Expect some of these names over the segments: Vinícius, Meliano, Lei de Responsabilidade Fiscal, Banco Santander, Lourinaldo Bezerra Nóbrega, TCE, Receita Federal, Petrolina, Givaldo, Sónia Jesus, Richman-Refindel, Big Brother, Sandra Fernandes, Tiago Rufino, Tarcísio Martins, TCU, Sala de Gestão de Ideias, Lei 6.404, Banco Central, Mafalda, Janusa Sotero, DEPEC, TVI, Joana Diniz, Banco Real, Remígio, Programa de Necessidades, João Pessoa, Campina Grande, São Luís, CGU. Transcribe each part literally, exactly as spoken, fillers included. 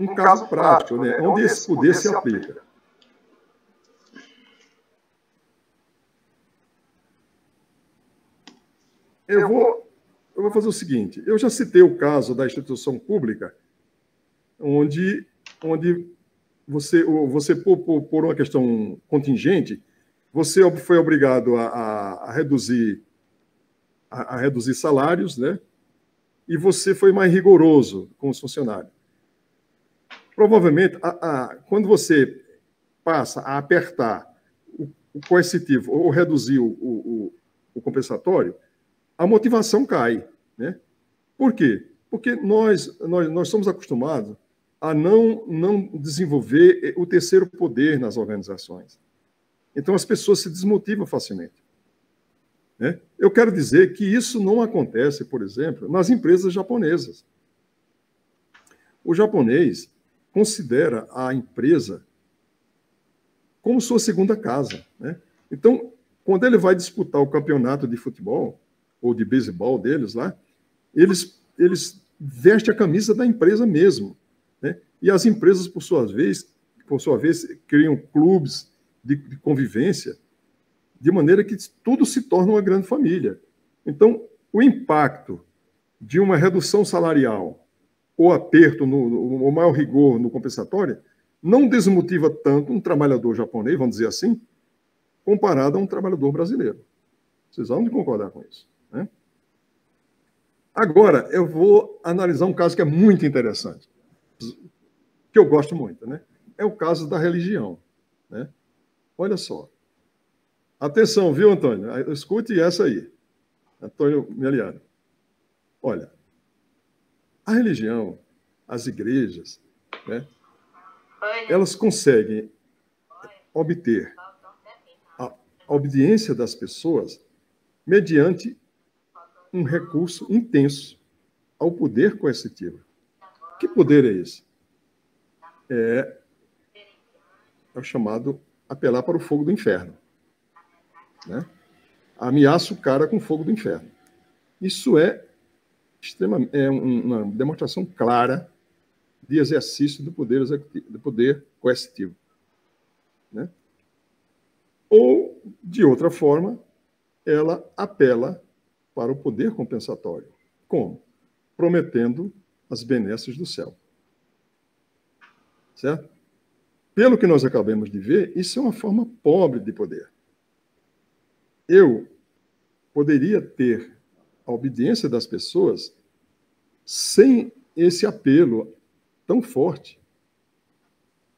um caso prático, né? Onde esse poder se aplica. Eu vou, eu vou fazer o seguinte, eu já citei o caso da instituição pública, onde, onde você, você por, por uma questão contingente, você foi obrigado a, a, a reduzir a, a reduzir salários, né? E você foi mais rigoroso com os funcionários. Provavelmente, a, a, quando você passa a apertar o, o coercitivo ou reduzir o, o, o compensatório, a motivação cai, né? Por quê? Porque nós, nós, nós somos acostumados a não, não desenvolver o terceiro poder nas organizações. Então, as pessoas se desmotivam facilmente, né? Eu quero dizer que isso não acontece, por exemplo, nas empresas japonesas. O japonês considera a empresa como sua segunda casa, né? Então, quando ele vai disputar o campeonato de futebol ou de beisebol deles lá, eles, eles vestem a camisa da empresa mesmo, né? E as empresas, por sua vez, por sua vez criam clubes de, de convivência, de maneira que tudo se torna uma grande família. Então, o impacto de uma redução salarial ou aperto, no, ou maior rigor no compensatório, não desmotiva tanto um trabalhador japonês, vamos dizer assim, comparado a um trabalhador brasileiro. Vocês vão concordar com isso, né? Agora, eu vou analisar um caso que é muito interessante, que eu gosto muito, né? É o caso da religião, né? Olha só. Atenção, viu, Antônio? Escute essa aí. Antônio Meliano. Olha, a religião, as igrejas, né, elas conseguem obter a obediência das pessoas mediante um recurso intenso ao poder coercitivo. Que poder é esse? É, é o chamado apelar para o fogo do inferno, né? Ameaça o cara com o fogo do inferno. Isso é, extremamente, é uma demonstração clara de exercício do poder, executivo, do poder coercitivo, né? Ou, de outra forma, ela apela para o poder compensatório. Como? Prometendo as benesses do céu. Certo? Pelo que nós acabamos de ver, isso é uma forma pobre de poder. Eu poderia ter a obediência das pessoas sem esse apelo tão forte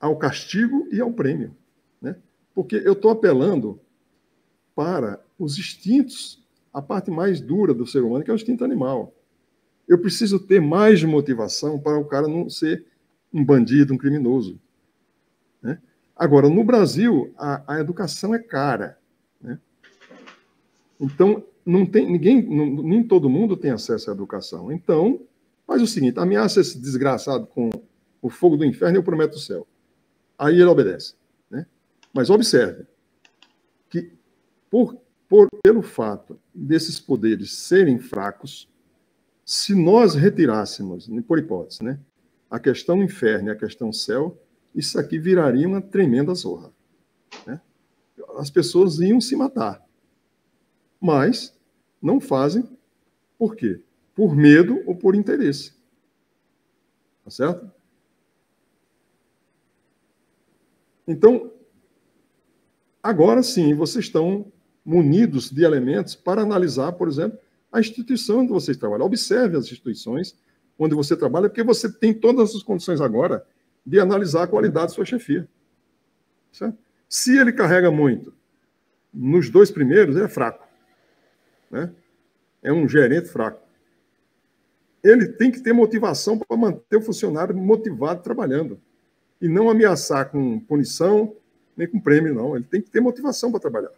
ao castigo e ao prêmio, né? Porque eu estou apelando para os instintos, a parte mais dura do ser humano, que é o instinto animal. Eu preciso ter mais motivação para o cara não ser um bandido, um criminoso, né? Agora, no Brasil, a, a educação é cara, né? Então, não tem, ninguém, não, nem todo mundo tem acesso à educação. Então, faz o seguinte, ameaça esse desgraçado com o fogo do inferno e eu prometo o céu. Aí ele obedece, né? Mas observe que, por, por, pelo fato desses poderes serem fracos, se nós retirássemos, por hipótese, né, a questão inferno e a questão céu, isso aqui viraria uma tremenda zorra, né? As pessoas iam se matar. Mas não fazem por quê? Por medo ou por interesse. Tá certo? Então, agora sim, vocês estão munidos de elementos para analisar, por exemplo, a instituição onde vocês trabalham. Observe as instituições onde você trabalha, porque você tem todas as condições agora de analisar a qualidade da sua chefia. Certo? Se ele carrega muito nos dois primeiros, ele é fraco, né? É um gerente fraco. Ele tem que ter motivação para manter o funcionário motivado trabalhando. E não ameaçar com punição, nem com prêmio, não. Ele tem que ter motivação para trabalhar,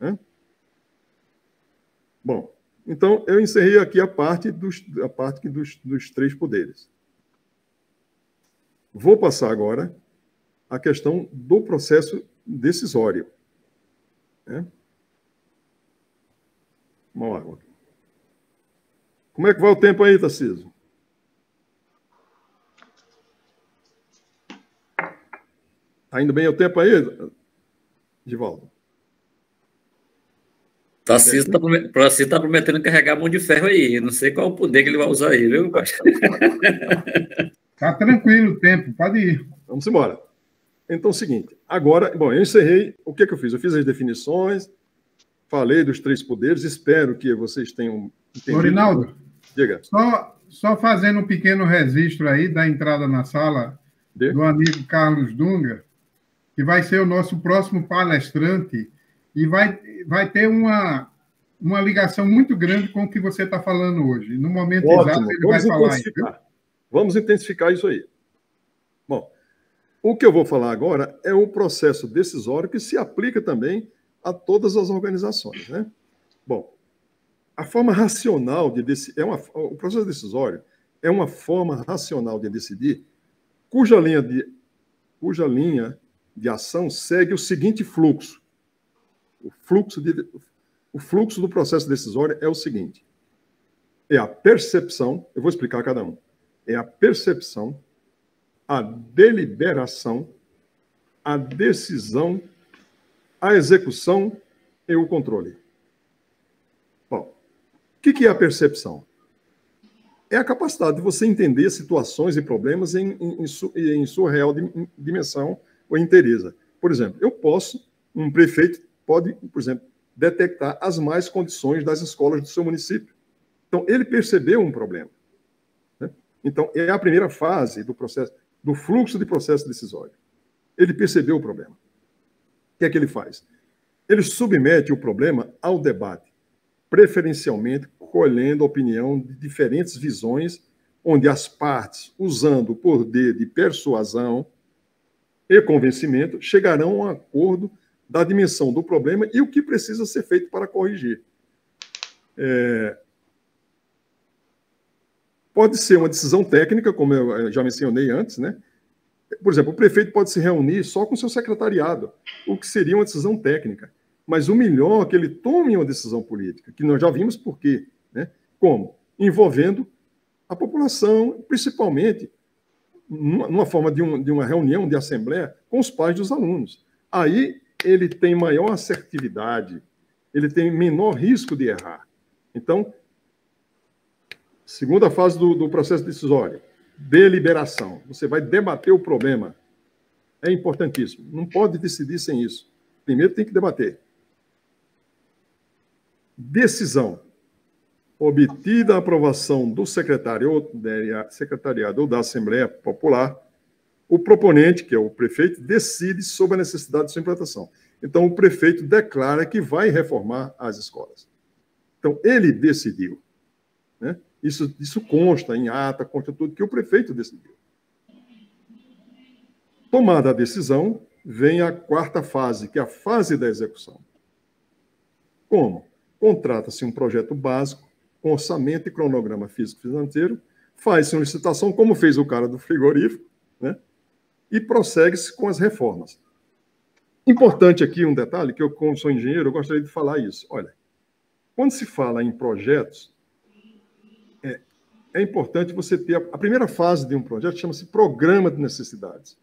né? Bom, então eu encerrei aqui a parte dos, a parte dos, dos três poderes. Vou passar agora a questão do processo decisório, né? Vamos lá. Como é que vai o tempo aí, Tarcísio? Tá indo bem o tempo aí, Givaldo? Tarcísio está prometendo, tá prometendo carregar mão de ferro aí. Não sei qual o poder que ele vai usar aí, viu? Tá tranquilo o tempo, pode ir. Vamos embora. Então é o seguinte, agora, bom, eu encerrei, o que, é que eu fiz? Eu fiz as definições, falei dos três poderes, espero que vocês tenham entendido. Lourinaldo, diga. Só, só fazendo um pequeno registro aí da entrada na sala de? do amigo Carlos Dunga, que vai ser o nosso próximo palestrante e vai, vai ter uma, uma ligação muito grande com o que você está falando hoje. No momento Ótimo. exato, ele Vamos vai falar aí. Viu? Vamos intensificar isso aí. Bom, o que eu vou falar agora é o processo decisório que se aplica também a todas as organizações, né? Bom, a forma racional de decidir, é uma, o processo decisório é uma forma racional de decidir cuja linha de, cuja linha de ação segue o seguinte fluxo. O fluxo, de, o fluxo do processo decisório é o seguinte. É a percepção, eu vou explicar a cada um, é a percepção, a deliberação, a decisão, a execução e o controle. Bom, o que é a percepção? É a capacidade de você entender situações e problemas em, em, em sua real dimensão ou inteireza. Por exemplo, eu posso, um prefeito pode, por exemplo, detectar as más condições das escolas do seu município. Então, ele percebeu um problema. Né? Então, é a primeira fase do processo, do fluxo de processo decisório. Ele percebeu o problema. O que é que ele faz? Ele submete o problema ao debate, preferencialmente colhendo a opinião de diferentes visões, onde as partes, usando o poder de persuasão e convencimento, chegarão a um acordo da dimensão do problema e o que precisa ser feito para corrigir. É... Pode ser uma decisão técnica, como eu já mencionei antes, né? Por exemplo, o prefeito pode se reunir só com seu secretariado, o que seria uma decisão técnica. Mas o melhor é que ele tome uma decisão política, que nós já vimos por quê, né? Como? Envolvendo a população, principalmente numa forma de, um, de uma reunião de assembleia com os pais dos alunos. Aí ele tem maior assertividade, ele tem menor risco de errar. Então, segunda fase do, do processo decisório, deliberação. Você vai debater o problema. É importantíssimo. Não pode decidir sem isso. Primeiro tem que debater. Decisão. Obtida a aprovação do secretário, secretariado ou da Assembleia Popular, o proponente, que é o prefeito, decide sobre a necessidade de sua implantação. Então, o prefeito declara que vai reformar as escolas. Então, ele decidiu. Né? Isso, isso consta em ata, consta tudo, que o prefeito decidiu. Tomada a decisão, vem a quarta fase, que é a fase da execução. Como? Contrata-se um projeto básico, com orçamento e cronograma físico-financeiro, faz-se uma licitação, como fez o cara do frigorífico, né? E prossegue-se com as reformas. Importante aqui um detalhe, que eu, como sou engenheiro, eu gostaria de falar isso. Olha, quando se fala em projetos, é, é importante você ter... A, a primeira fase de um projeto chama-se Programa de Necessidades.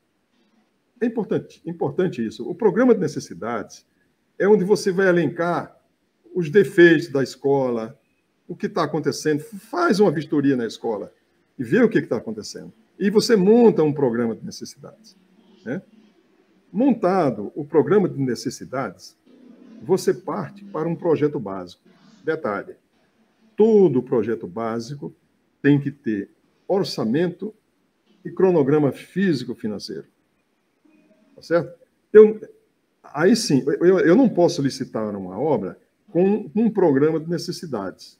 É importante, importante isso. O Programa de Necessidades é onde você vai elencar os defeitos da escola, o que está acontecendo, faz uma vistoria na escola e vê o que está acontecendo. E você monta um programa de necessidades. Né? Montado o programa de necessidades, você parte para um projeto básico. Detalhe, todo projeto básico tem que ter orçamento e cronograma físico-financeiro. Tá certo? Eu, aí sim, eu, eu não posso licitar uma obra com um programa de necessidades,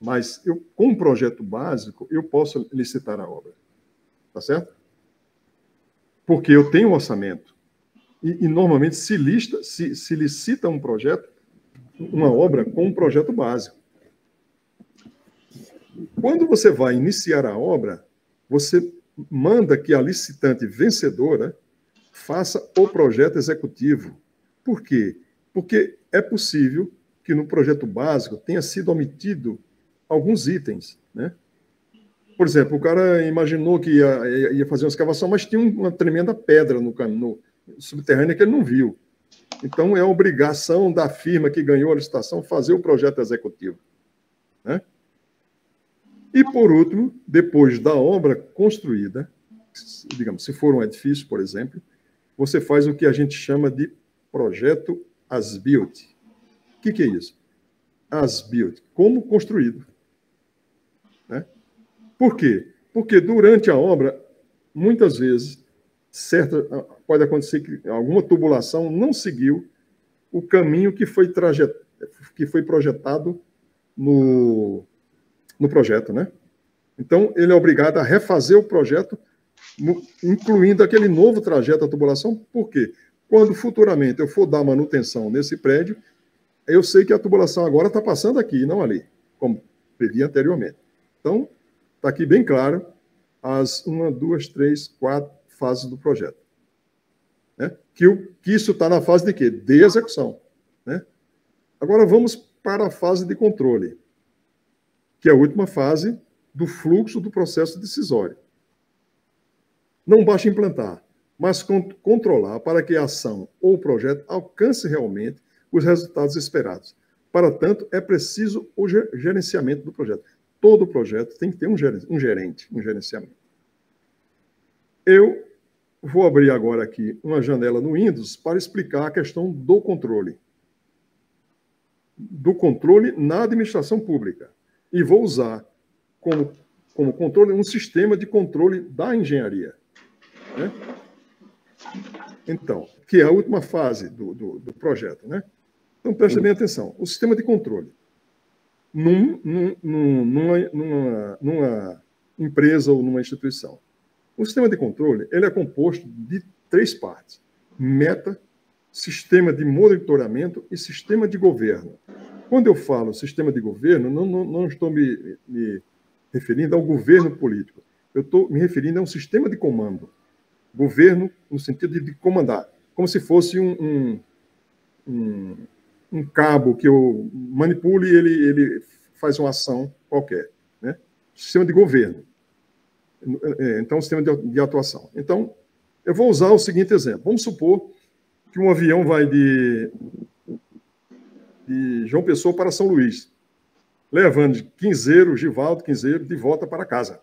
mas eu, com um projeto básico eu posso licitar a obra. Tá certo? Porque eu tenho um orçamento. E, e normalmente se, lista, se, se licita um projeto, uma obra, com um projeto básico. Quando você vai iniciar a obra, você manda que a licitante vencedora faça o projeto executivo. Por quê? Porque é possível que no projeto básico tenha sido omitido alguns itens, né? Por exemplo, o cara imaginou que ia, ia fazer uma escavação, mas tinha uma tremenda pedra no, no, subterrânea que ele não viu. Então, é obrigação da firma que ganhou a licitação fazer o projeto executivo, né? E, por último, depois da obra construída, digamos, se for um edifício, por exemplo, você faz o que a gente chama de projeto as-built. O que, que é isso? As-built, como construído, né? Por quê? Porque durante a obra, muitas vezes, certa, pode acontecer que alguma tubulação não seguiu o caminho que foi, trajet, que foi projetado no, no projeto, né? Então, ele é obrigado a refazer o projeto, no, incluindo aquele novo trajeto da tubulação. Por quê? Quando futuramente eu for dar manutenção nesse prédio, eu sei que a tubulação agora está passando aqui, não ali, como previa anteriormente. Então, está aqui bem claro as uma, duas, três, quatro fases do projeto, né? Que, o, que isso está na fase de quê? De execução, né? Agora vamos para a fase de controle, que é a última fase do fluxo do processo decisório. Não basta implantar, mas cont- controlar para que a ação ou projeto alcance realmente os resultados esperados. Para tanto, é preciso o gerenciamento do projeto. Todo projeto tem que ter um gerente, um gerenciamento. Eu vou abrir agora aqui uma janela no Windows para explicar a questão do controle. Do controle na administração pública. E vou usar como, como controle um sistema de controle da engenharia, né? Então, que é a última fase do, do, do projeto, né? Então, preste bem atenção. O sistema de controle. Num, num, numa, numa, numa empresa ou numa instituição. O sistema de controle ele é composto de três partes. Meta, sistema de monitoramento e sistema de governo. Quando eu falo sistema de governo, não, não, não estou me, me referindo ao governo político. Eu estou me referindo a um sistema de comando. Governo no sentido de comandar. Como se fosse um... um, um um cabo que eu manipule, ele, ele faz uma ação qualquer, né? Sistema de governo. Então, sistema de atuação. Então, eu vou usar o seguinte exemplo. Vamos supor que um avião vai de, de João Pessoa para São Luís, levando Quinzeiro, Givaldo, Quinzeiro, de volta para casa.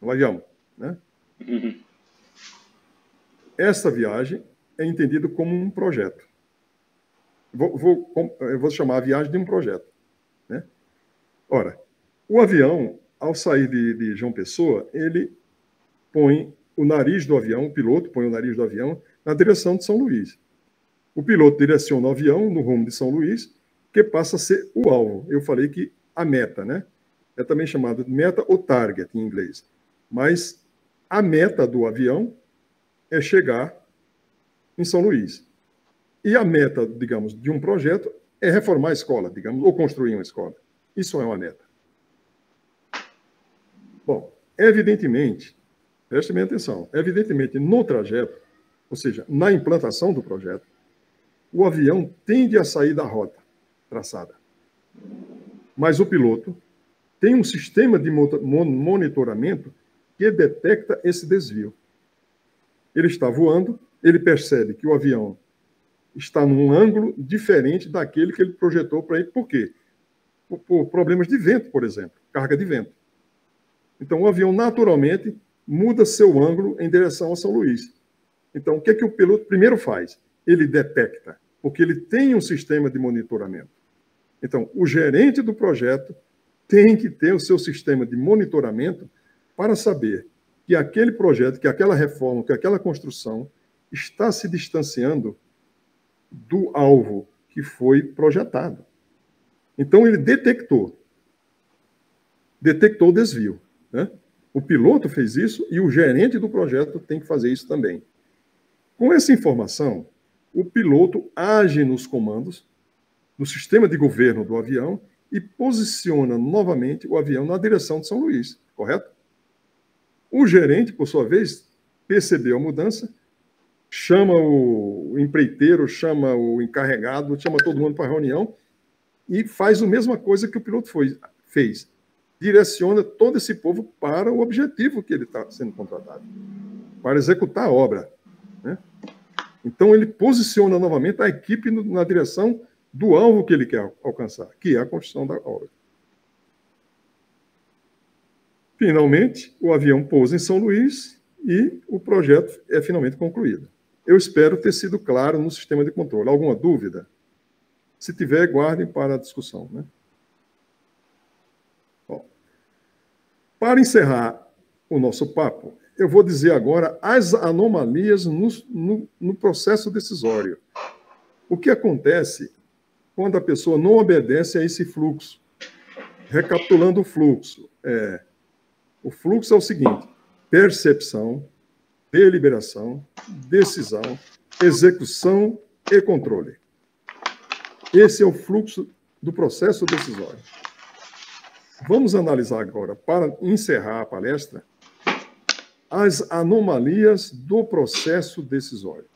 No avião, né? Essa viagem é entendida como um projeto. Vou, vou, eu vou chamar a viagem de um projeto, né? Ora, o avião, ao sair de, de João Pessoa, ele põe o nariz do avião, o piloto põe o nariz do avião na direção de São Luís. O piloto direciona o avião no rumo de São Luís, que passa a ser o alvo. Eu falei que a meta, né? É também chamada de meta ou target em inglês. Mas a meta do avião é chegar em São Luís. E a meta, digamos, de um projeto é reformar a escola, digamos, ou construir uma escola. Isso é uma meta. Bom, evidentemente, preste bem atenção, evidentemente, no trajeto, ou seja, na implantação do projeto, o avião tende a sair da rota traçada. Mas o piloto tem um sistema de monitoramento que detecta esse desvio. Ele está voando, ele percebe que o avião está num ângulo diferente daquele que ele projetou para ele. Por quê? Por, por problemas de vento, por exemplo, carga de vento. Então, o avião, naturalmente, muda seu ângulo em direção a São Luís. Então, o que é que o piloto primeiro faz? Ele detecta, porque ele tem um sistema de monitoramento. Então, o gerente do projeto tem que ter o seu sistema de monitoramento para saber que aquele projeto, que aquela reforma, que aquela construção está se distanciando do alvo que foi projetado. Então, ele detectou. Detectou o desvio, né? O piloto fez isso e o gerente do projeto tem que fazer isso também. Com essa informação, o piloto age nos comandos, no sistema de governo do avião e posiciona novamente o avião na direção de São Luís, correto? O gerente, por sua vez, percebeu a mudança, chama o empreiteiro, chama o encarregado, chama todo mundo para a reunião e faz a mesma coisa que o piloto foi, fez. Direciona todo esse povo para o objetivo que ele está sendo contratado, para executar a obra, né? Então, ele posiciona novamente a equipe na direção do alvo que ele quer alcançar, que é a construção da obra. Finalmente, o avião pousa em São Luís e o projeto é finalmente concluído. Eu espero ter sido claro no sistema de controle. Alguma dúvida? Se tiver, guardem para a discussão, né? Bom, para encerrar o nosso papo, eu vou dizer agora as anomalias no, no, no processo decisório. O que acontece quando a pessoa não obedece a esse fluxo? Recapitulando o fluxo, é, o fluxo é o seguinte: percepção, deliberação, decisão, execução e controle. Esse é o fluxo do processo decisório. Vamos analisar agora, para encerrar a palestra, as anomalias do processo decisório.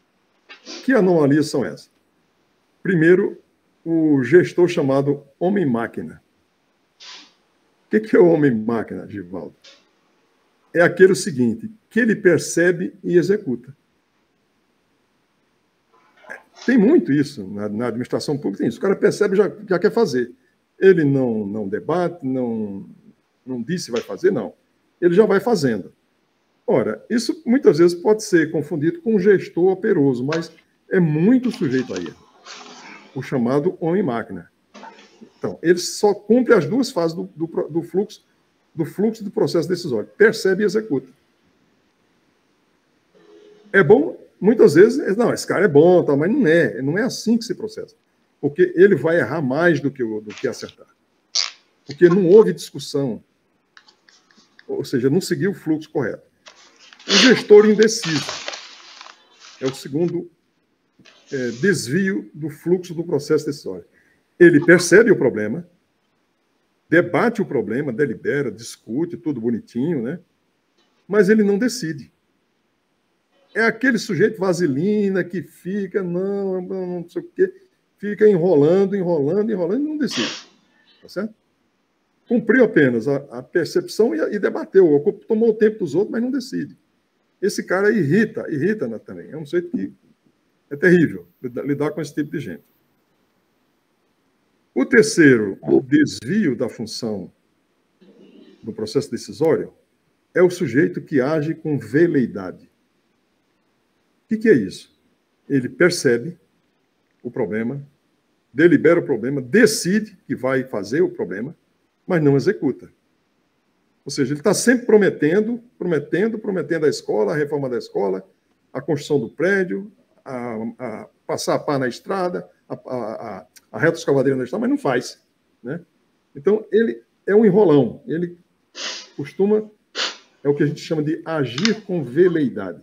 Que anomalias são essas? Primeiro, o gestor chamado homem-máquina. O que é o homem-máquina, Givaldo? É aquele seguinte, que ele percebe e executa. Tem muito isso, na, na administração pública tem isso. O cara percebe e já, já quer fazer. Ele não, não debate, não, não diz se vai fazer, não. Ele já vai fazendo. Ora, isso muitas vezes pode ser confundido com um gestor operoso, mas é muito sujeito a erro. O chamado homem-máquina. Então, ele só cumpre as duas fases do, do, do, fluxo, do fluxo do processo decisório. Percebe e executa. É bom... Muitas vezes, não, esse cara é bom, tá, mas não é, não é assim que se processa. Porque ele vai errar mais do que, do que acertar. Porque não houve discussão, ou seja, não seguiu o fluxo correto. O gestor indeciso é o segundo é, desvio do fluxo do processo decisório. Ele percebe o problema, debate o problema, delibera, discute, tudo bonitinho, né? Mas ele não decide. É aquele sujeito vaselina que fica, não, não, não sei o quê, fica enrolando, enrolando, enrolando e não decide. Tá certo? Cumpriu apenas a, a percepção e, e debateu, tomou o tempo dos outros, mas não decide. Esse cara irrita, irrita né, também. É um sujeito que é terrível lidar com esse tipo de gente. O terceiro desvio da função do processo decisório é o sujeito que age com veleidade. O que é isso? Ele percebe o problema, delibera o problema, decide que vai fazer o problema, mas não executa. Ou seja, ele está sempre prometendo, prometendo, prometendo a escola, a reforma da escola, a construção do prédio, a, a passar a pá na estrada, a, a, a, a reta escavadeira na estrada, mas não faz, né? Então, ele é um enrolão. Ele costuma, é o que a gente chama de agir com veleidade.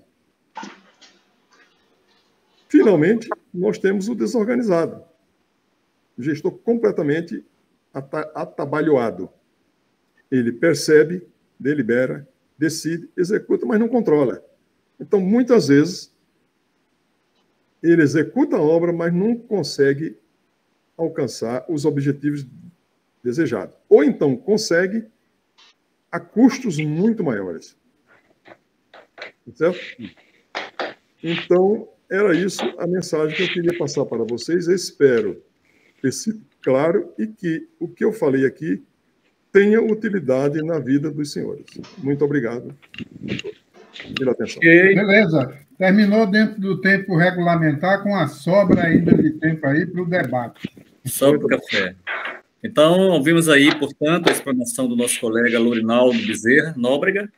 Finalmente, nós temos o desorganizado, o gestor completamente atabalhoado. Ele percebe, delibera, decide, executa, mas não controla. Então, muitas vezes, ele executa a obra, mas não consegue alcançar os objetivos desejados. Ou então, consegue a custos muito maiores. Certo? Então, era isso a mensagem que eu queria passar para vocês. Eu espero ter sido claro e que o que eu falei aqui tenha utilidade na vida dos senhores. Muito obrigado pela atenção. Beleza. Terminou dentro do tempo regulamentar, com a sobra ainda de tempo aí para o debate. Só para o café. Então, ouvimos aí, portanto, a explanação do nosso colega Lourinaldo Bezerra Nóbrega,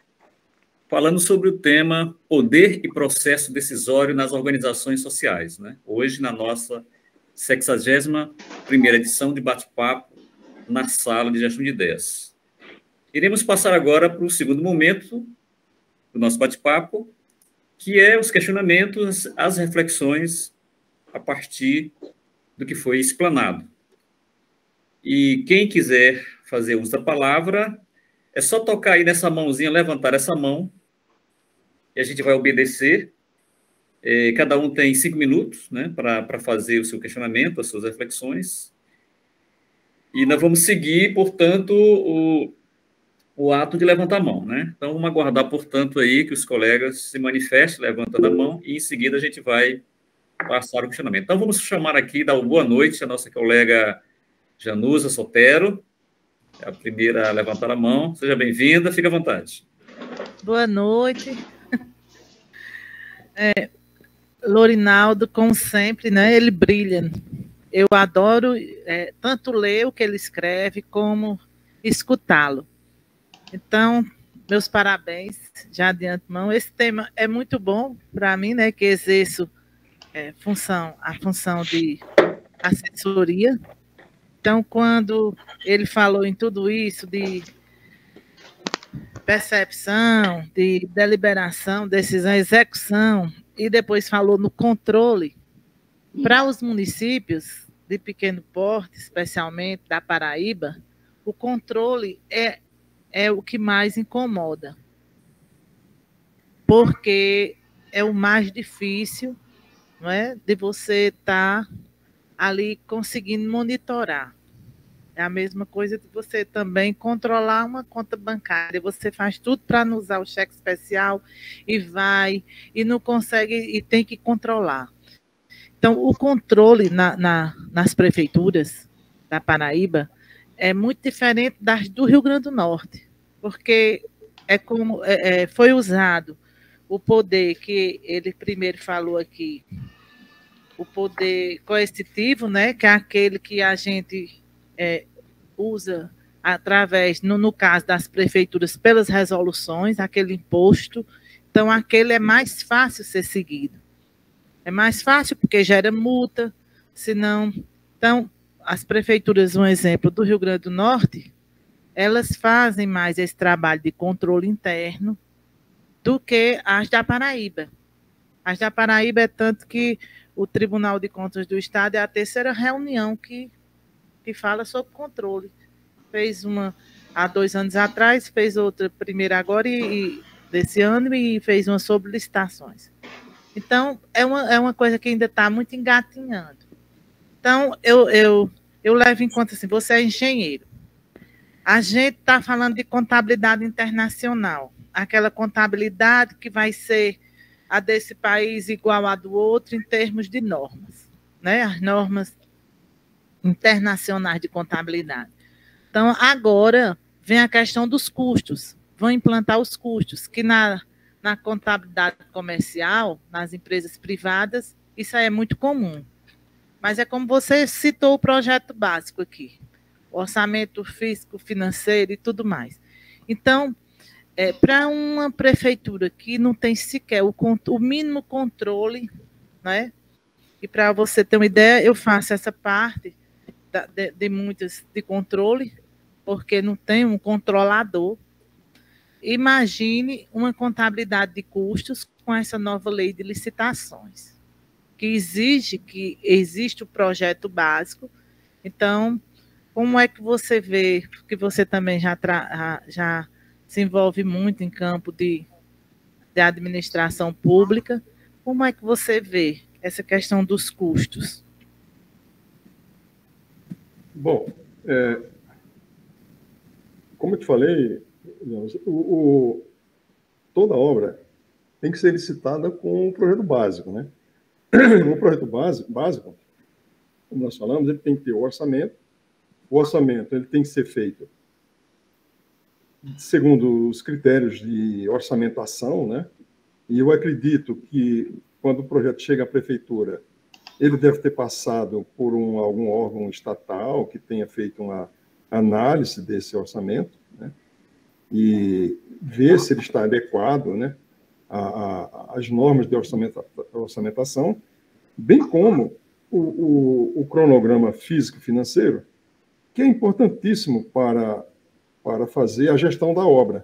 falando sobre o tema poder e processo decisório nas organizações sociais, né? Hoje, na nossa sexagésima primeira edição de bate-papo na Sala de Gestão de Ideias. Iremos passar agora para o segundo momento do nosso bate-papo, que é os questionamentos, as reflexões a partir do que foi explanado. E quem quiser fazer uso da palavra, é só tocar aí nessa mãozinha, levantar essa mão, e a gente vai obedecer. É, cada um tem cinco minutos, né, para fazer o seu questionamento, as suas reflexões. E nós vamos seguir, portanto, o, o ato de levantar a mão, né? Então, vamos aguardar, portanto, aí que os colegas se manifestem, levantando a mão, e em seguida a gente vai passar o questionamento. Então, vamos chamar aqui, dar uma boa noite à nossa colega Janusa Sotero, a primeira a levantar a mão. Seja bem-vinda, fique à vontade. Boa noite. É, Lourinaldo, como sempre, né, ele brilha. Eu adoro é, tanto ler o que ele escreve, como escutá-lo. Então, meus parabéns, já de antemão. Esse tema é muito bom para mim, né, que exerço é, função, a função de assessoria. Então, quando ele falou em tudo isso de percepção, de deliberação, decisão, execução, e depois falou no controle, para os municípios de pequeno porte, especialmente da Paraíba, o controle é, é o que mais incomoda, porque é o mais difícil, não é, de você estar ali conseguindo monitorar. É a mesma coisa de você também controlar uma conta bancária. Você faz tudo para anular o cheque especial e vai, e não consegue, e tem que controlar. Então, o controle na, na, nas prefeituras da Paraíba é muito diferente das do Rio Grande do Norte, porque é como, é, foi usado o poder que ele primeiro falou aqui, o poder coercitivo, né, que é aquele que a gente... É, usa através, no, no caso das prefeituras, pelas resoluções, aquele imposto. Então, aquele é mais fácil ser seguido. É mais fácil porque gera multa, senão... Então, as prefeituras, um exemplo, do Rio Grande do Norte, elas fazem mais esse trabalho de controle interno do que as da Paraíba. As da Paraíba é tanto que o Tribunal de Contas do Estado é a terceira reunião que... que fala sobre controle. Fez uma há dois anos atrás, fez outra primeira agora e, e desse ano, e fez uma sobre licitações. Então, é uma, é uma coisa que ainda está muito engatinhando. Então, eu, eu, eu levo em conta assim, você é engenheiro. A gente está falando de contabilidade internacional, aquela contabilidade que vai ser a desse país igual a do outro em termos de normas, né? As normas internacionais de contabilidade. Então, agora vem a questão dos custos. Vão implantar os custos, que na, na contabilidade comercial, nas empresas privadas, isso aí é muito comum. Mas é como você citou o projeto básico aqui, orçamento físico, financeiro e tudo mais. Então, é, para uma prefeitura que não tem sequer o, o mínimo controle, né? E para você ter uma ideia, eu faço essa parte De, de muitas de controle, porque não tem um controlador. Imagine uma contabilidade de custos com essa nova lei de licitações, que exige que exista o projeto básico. Então, como é que você vê, que você também já, tra, já se envolve muito em campo de, de administração pública, como é que você vê essa questão dos custos? Bom, é, como eu te falei, o, o, toda obra tem que ser licitada com o projeto básico, né? O projeto básico, básico, como nós falamos, ele tem que ter o orçamento. O orçamento ele tem que ser feito segundo os critérios de orçamentação, né? E eu acredito que quando o projeto chega à prefeitura, ele deve ter passado por um, algum órgão estatal que tenha feito uma análise desse orçamento, né? E ver se ele está adequado, né, às normas de orçamenta, orçamentação, bem como o, o, o cronograma físico-financeiro, que é importantíssimo para, para fazer a gestão da obra,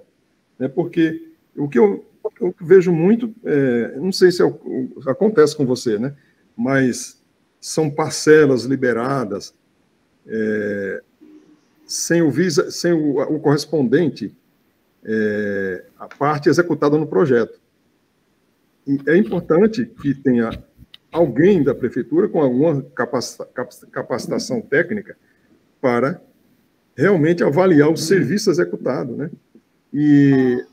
né? Porque o que eu, eu vejo muito, é, não sei se é o, o, acontece com você, né? Mas são parcelas liberadas, é, sem, o, visa, sem o, o correspondente, é, a parte executada no projeto. E é importante que tenha alguém da prefeitura com alguma capacitação técnica para realmente avaliar o serviço executado, né? E,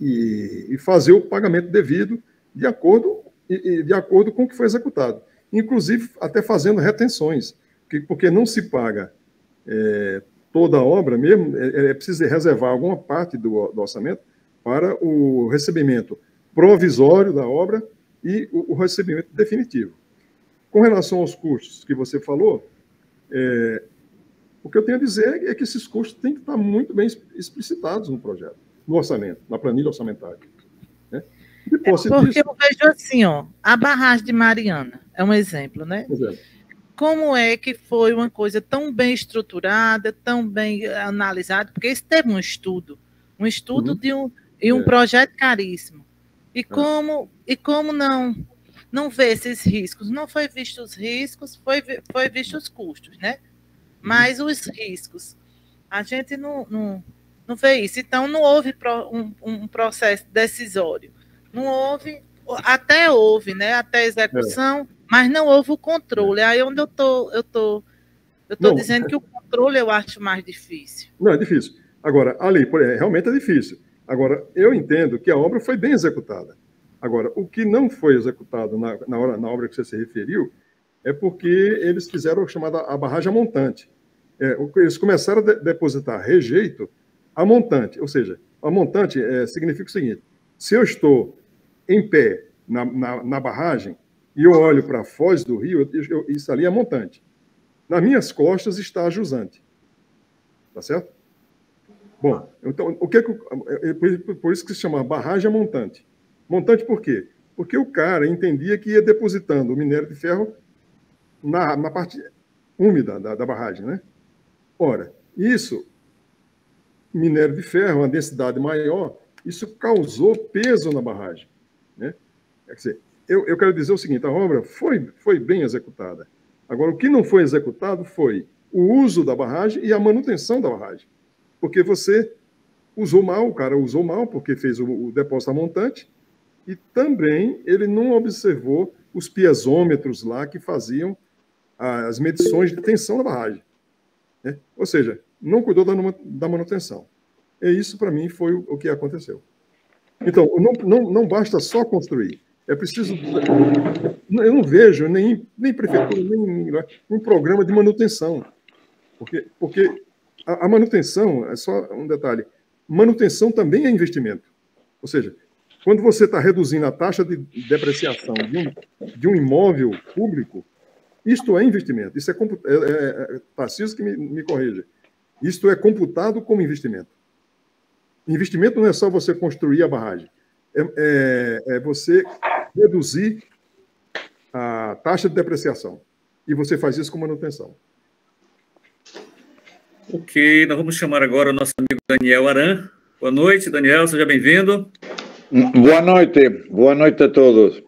e, e fazer o pagamento devido de acordo e, e de acordo com o que foi executado, inclusive até fazendo retenções, porque não se paga é, toda a obra mesmo, é, é preciso reservar alguma parte do, do orçamento para o recebimento provisório da obra e o, o recebimento definitivo. Com relação aos custos que você falou, é, o que eu tenho a dizer é que esses custos têm que estar muito bem explicitados no projeto, no orçamento, na planilha orçamentária. Né? É porque disso... eu vejo assim, ó, a barragem de Mariana é um exemplo, né? Exemplo. Como é que foi uma coisa tão bem estruturada, tão bem analisada? Porque isso teve um estudo, um estudo uhum. de um, e um é. projeto caríssimo. E é. como, e como não, não ver esses riscos? Não foi visto os riscos, foi, foi visto os custos, né? Mas os riscos, a gente não, não, não vê isso. Então, não houve um, um processo decisório. Não houve, até houve, né? Até a execução, é. mas não houve o controle. Aí onde eu tô, eu tô, eu tô não, dizendo que o controle eu acho mais difícil. Não, é difícil. Agora, ali, realmente é difícil. Agora, eu entendo que a obra foi bem executada. Agora, o que não foi executado na, na, hora, na obra que você se referiu é porque eles fizeram a chamada a barragem montante. É, eles começaram a de depositar rejeito a montante, ou seja, a montante é, significa o seguinte, se eu estou em pé na, na, na barragem e eu olho para a foz do rio, eu, eu, isso ali é montante. Nas minhas costas está a jusante. Tá certo? Bom, então, o que é que, por, por isso que se chama barragem montante. Montante por quê? Porque o cara entendia que ia depositando o minério de ferro na, na parte úmida da, da barragem, né? Ora, isso, minério de ferro, uma densidade maior, isso causou peso na barragem, né? Quer dizer, eu, eu quero dizer o seguinte, a obra foi, foi bem executada. Agora, o que não foi executado foi o uso da barragem e a manutenção da barragem, porque você usou mal, o cara usou mal porque fez o, o depósito a montante e também ele não observou os piezômetros lá que faziam as medições de tensão da barragem, né? Ou seja, não cuidou da manutenção. E isso, para mim, foi o que aconteceu. Então, não, não, não basta só construir, é preciso... Eu não vejo nem, nem prefeitura, nem, nem um programa de manutenção, porque, porque a, a manutenção, é só um detalhe, manutenção também é investimento. Ou seja, quando você está reduzindo a taxa de depreciação de um, de um imóvel público, isto é investimento, isso é, é, é Tarcísio que me, me corrija, isto é computado como investimento. Investimento não é só você construir a barragem, é, é, é você reduzir a taxa de depreciação, e você faz isso com manutenção. Ok, nós vamos chamar agora o nosso amigo Daniel Aran. Boa noite, Daniel, seja bem-vindo. Boa noite, boa noite a todos.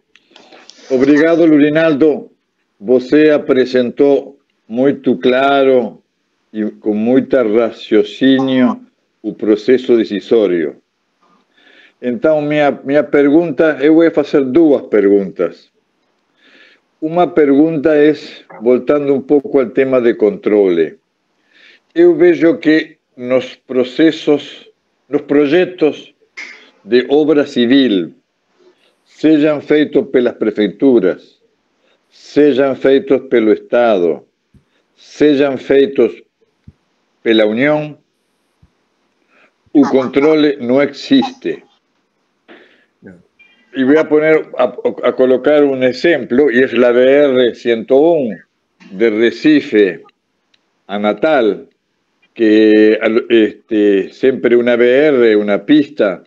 Obrigado, Lourinaldo. Você apresentou muito claro e com muito raciocínio o processo decisório. Então, minha, minha pergunta, eu vou fazer duas perguntas. Uma pergunta é, voltando um pouco ao tema de controle. Eu vejo que nos processos, nos projetos de obra civil, sejam feitos pelas prefeituras, sejam feitos pelo Estado, sejam feitos pela União, o controle não existe. E vou a poner a, a colocar um exemplo, e é a B R cento e um de Recife a Natal, que este, sempre uma B R, uma pista,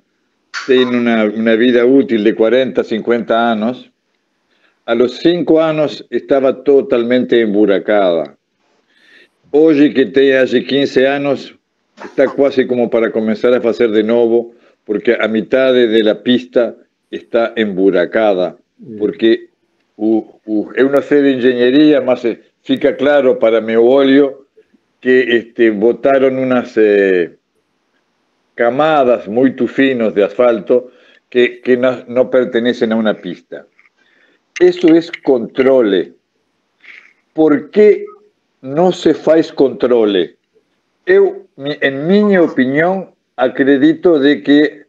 tem uma, uma vida útil de quarenta, cinquenta anos. A los cinco anos estava totalmente emburacada. Hoje, que tem hace quinze anos, está quase como para começar a fazer de novo, porque a metade da pista está emburacada. Porque o, o, eu não sei de engenharia, mas fica claro para meu olho que este, botaram umas eh, camadas muito finas de asfalto que, que não, não pertencem a uma pista. Eso es controle. ¿Por qué no se hace controle? Yo, en mi opinión, acredito de que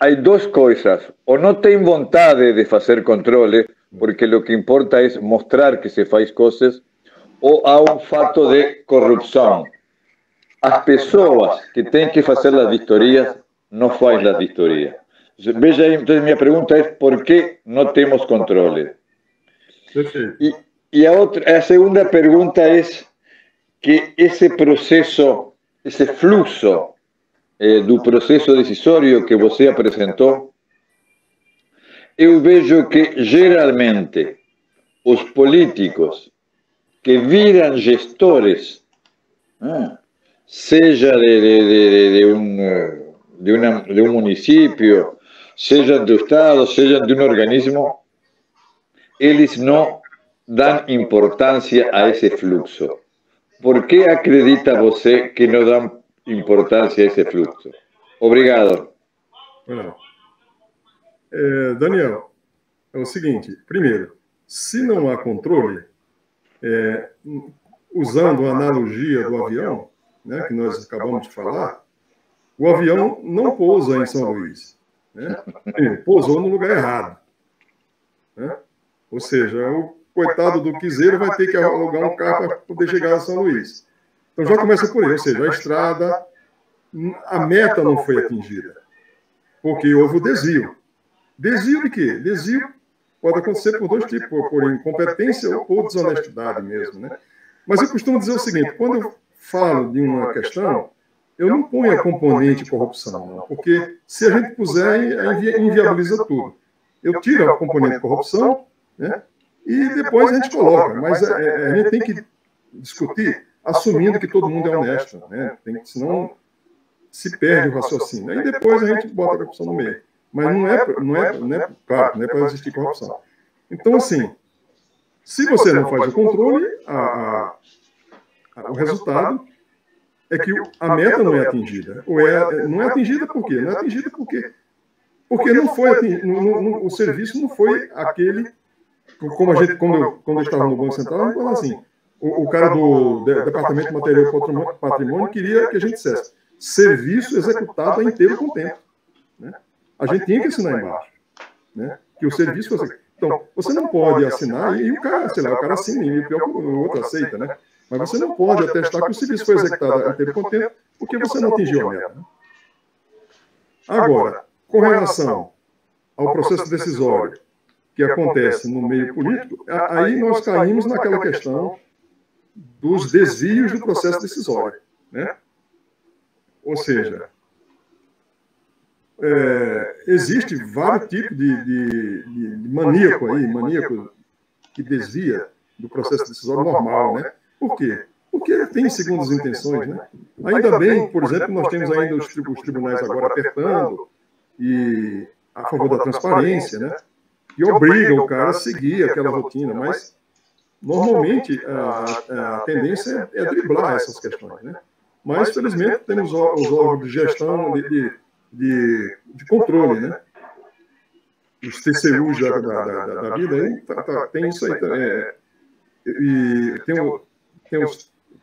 há duas coisas: ou não tem vontade de fazer controle, porque o que importa é mostrar que se faz coisas, ou há um fato de corrupção. As pessoas que têm que fazer as vistorias não fazem as vistorias. Veja, então minha pergunta é: por que não temos controle? E, e a, outra, a segunda pergunta é que esse processo, esse fluxo eh, do processo decisório que você apresentou, eu vejo que geralmente os políticos que viram gestores, né, seja de, de, de, de, um, de, uma, de um município, seja do Estado, seja de um organismo, eles não dão importância a esse fluxo. Por que acredita você que não dão importância a esse fluxo? Obrigado. É, Daniel, é o seguinte. Primeiro, se não há controle, é, usando a analogia do avião, né, que nós acabamos de falar, o avião não pousa em São Luís. Né? Pousou no lugar errado. Né? Ou seja, o coitado do quiseiro vai ter que alugar um carro para poder chegar a São Luís. Então já começa por aí, ou seja, a estrada, a meta não foi atingida, porque houve o desvio. Desvio de quê? Desvio pode acontecer por dois tipos, por incompetência ou por desonestidade mesmo, né? Mas eu costumo dizer o seguinte, quando eu falo de uma questão, eu não ponho a componente de corrupção, não, porque se a gente puser, inviabiliza tudo. Eu tiro a componente de corrupção, né? E depois a gente coloca, mas a, a gente tem que discutir assumindo que todo mundo é honesto, né? Tem que, senão se perde o raciocínio. Aí depois a gente bota a corrupção no meio. Mas não é, não é, não é claro, não é para existir corrupção. Então, assim, se você não faz o controle, a, a, o resultado é que a meta não é atingida. Ou é, não é atingida por quê? Não é atingida por quê? Porque não foi atingido, não, não, não, o serviço não foi aquele, como a gente, quando eu, quando eu estava no Banco Central, eu falava assim, o, o cara do de, Departamento de Material e Patrimônio queria que a gente dissesse, serviço executado inteiro com tempo. Né? A gente tinha que assinar embaixo. Né? Que o serviço... Então, você não pode assinar, e o cara, sei lá, o cara assina e o outro aceita, né? Mas você não pode atestar que o serviço foi executado inteiro com tempo, porque você não atingiu a meta. Né? Agora, com relação ao processo decisório que acontece no meio político, aí nós caímos naquela questão dos desvios do processo decisório. Né? Ou seja, é, existe vários tipos de, de, de, de maníaco aí, maníaco que desvia do processo decisório normal. Né? Por quê? Porque tem segundas intenções. Né? Ainda bem, por exemplo, nós temos ainda os tribunais agora apertando, e a favor da transparência, né? E obriga o cara a seguir aquela rotina, mas normalmente a, a tendência é driblar essas questões, né? Mas, felizmente, temos os órgãos de gestão, de, de, de controle, né? Os T C Us da, da, da, da vida, aí, tá, tá, tem isso aí também. É, e tem o, tem o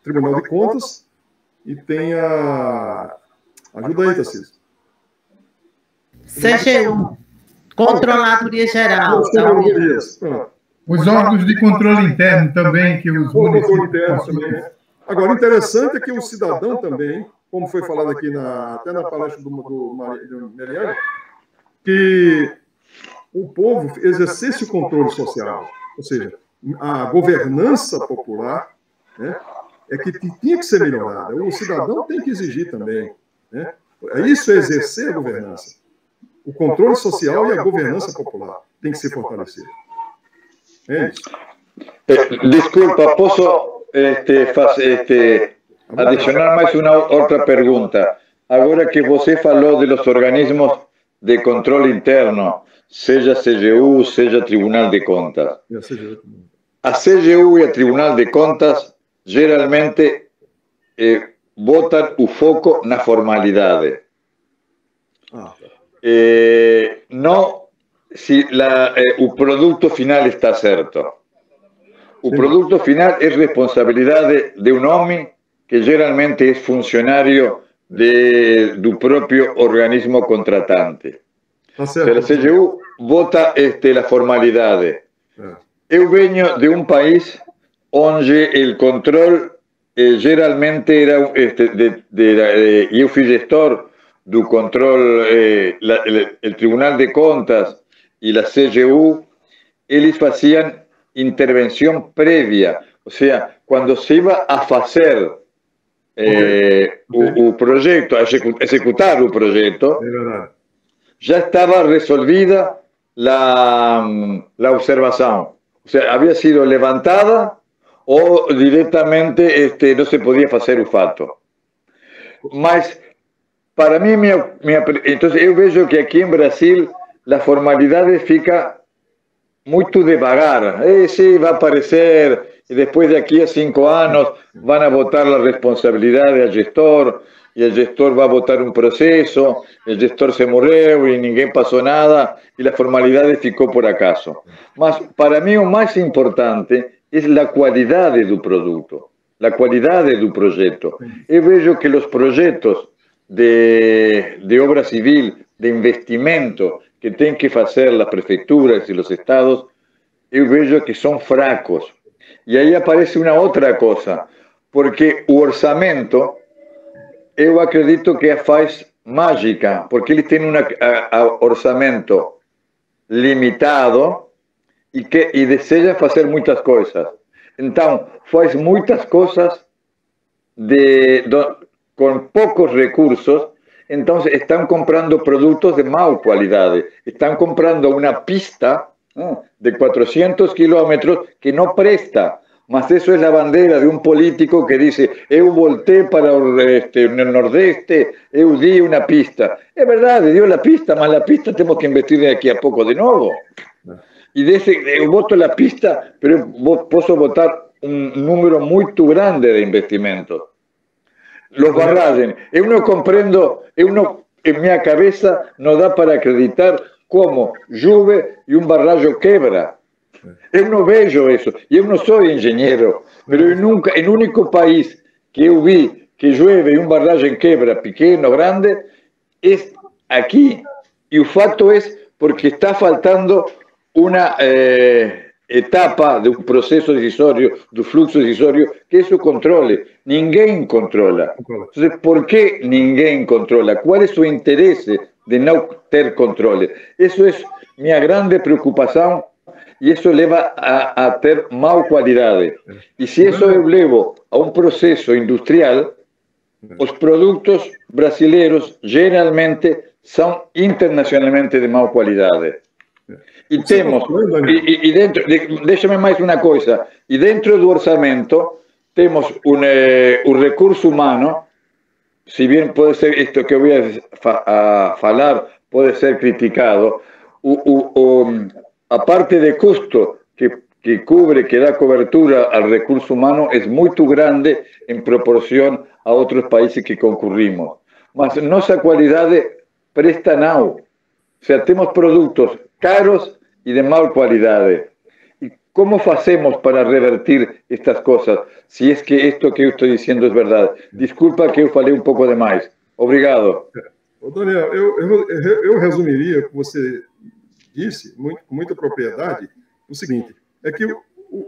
Tribunal de Contas e tem a... Ajuda aí, Tarcísio. C G U, Controladoria Geral. Os órgãos de controle interno também, que os municípios também, né? Agora, interessante é que o cidadão também, como foi falado aqui na, até na palestra do, do, do Meliano, que o povo exercesse o controle social, ou seja, a governança popular, né, é que tinha que ser melhorada. O cidadão tem que exigir também, né? Isso é exercer a governança. O controle social e a governança popular tem que se fortalecer. É isso. Eh, desculpa, posso este, faz, este, adicionar mais uma outra pergunta? Agora que você falou de los organismos de controle interno, seja C G U, seja Tribunal de Contas. A C G U e a Tribunal de Contas geralmente eh, botam o foco na formalidade. Ah, Eh, não se la, eh, o produto final está certo. O produto final é responsabilidade de um homem que geralmente é funcionário de, do próprio organismo contratante. Pero se C G U vota este, la formalidad. Yo vengo de un país donde el control eh, generalmente era, este, de, de, de, yo fui gestor del control, eh, la, el, el Tribunal de Contas y la C G U, ellos hacían intervención previa, o sea, cuando se iba a hacer eh, el proyecto, a ejecutar el proyecto, ya estaba resolvida la, la observación. O sea, había sido levantada o directamente este, no se podía hacer el fato. Mas, para mí, mi, mi, entonces, yo veo que aquí en Brasil las formalidades fica muy devagar. Eh, sí, va a aparecer, y después de aquí a cinco años van a votar la responsabilidad del gestor, y el gestor va a votar un proceso, el gestor se murió y ninguém pasó nada, y las formalidades ficó por acaso. Mas, para mí, lo más importante es la calidad del producto, la calidad del proyecto. Yo veo que los proyectos de, de obra civil, de investimento, que tienen que hacer las prefecturas y los estados, yo veo que son fracos. Y ahí aparece una otra cosa, porque el orçamento, yo acredito que hace mágica, porque ellos tienen un orçamento limitado y que y desean hacer muchas cosas. Entonces, hace muchas cosas de, de, con pocos recursos, entonces están comprando productos de mala calidad, están comprando una pista de cuatrocientos kilómetros que no presta. Mas eso es la bandera de un político que dice, yo volteé para el nordeste, yo di una pista. Es verdad, dio la pista, mas la pista tenemos que investir de aquí a poco de nuevo. Y de ese, yo voto la pista, pero puedo votar un número muy grande de investimentos. Los barragen. Yo no comprendo, yo no, en mi cabeza no da para acreditar cómo llueve y un barrajo quebra. Eu não vejo isso, eu não sou engenheiro, mas eu nunca, o único país que eu vi que chove e um barragem quebra, pequeno, grande, é aqui. E o fato é porque está faltando uma eh, etapa de um processo decisório, do fluxo decisório, que isso controle. Ninguém controla. Então, por que ninguém controla? Qual é o seu interesse de não ter controle? Isso é minha grande preocupação. E isso leva a, a ter má qualidade. E se isso eu levo a um processo industrial, os produtos brasileiros geralmente são internacionalmente de má qualidade. E temos, e, e dentro, deixa-me mais uma coisa, e dentro do orçamento temos um, um recurso humano, se bem pode ser isto que eu vou a falar, pode ser criticado, o, o, o a parte de custo que, que cubre, que da cobertura al recurso humano, es muy grande en proporción a otros países que concurrimos. Mas nuestra calidad presta nada. O sea, tenemos productos caros y de mala calidad. ¿Y cómo hacemos para revertir estas cosas? Si es que esto que yo estoy diciendo es verdad. Disculpa que yo falei un poco de más. Obrigado. Daniel, yo, yo, yo resumiría que usted disse, muito, com muita propriedade, o seguinte, é que o,